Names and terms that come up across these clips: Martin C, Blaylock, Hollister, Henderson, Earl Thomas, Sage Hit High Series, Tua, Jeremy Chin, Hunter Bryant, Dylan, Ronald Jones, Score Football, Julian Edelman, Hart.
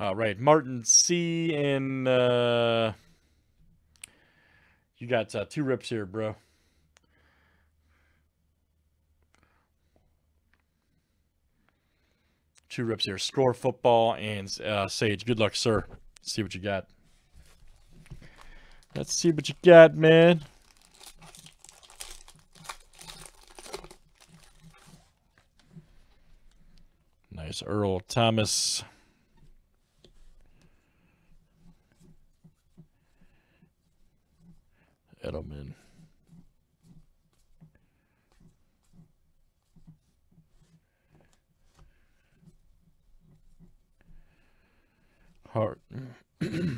All right, Martin C. And you got 2 rips here, bro. Two rips here. Score Football and Sage. Good luck, sir. Let's see what you got. Let's see what you got, man. Nice Earl Thomas. Edelman. Hart. There's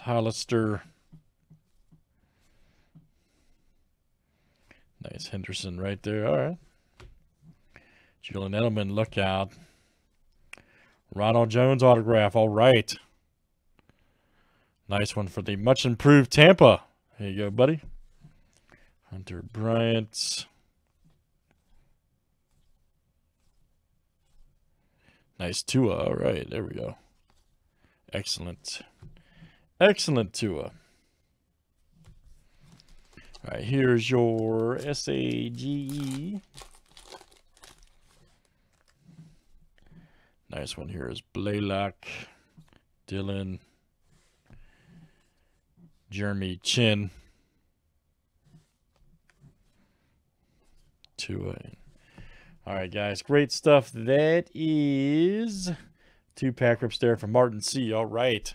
Hollister. Nice Henderson right there. All right. Julian Edelman, look out. Ronald Jones autograph. All right. Nice one for the much improved Tampa. There you go, buddy. Hunter Bryant. Nice Tua. All right. There we go. Excellent. Excellent Tua. All right. Here's your SAGE. Nice one here is Blaylock, Dylan, Jeremy Chin, Tua. All right, guys, great stuff. That is 2 pack rips there for Martin C. All right.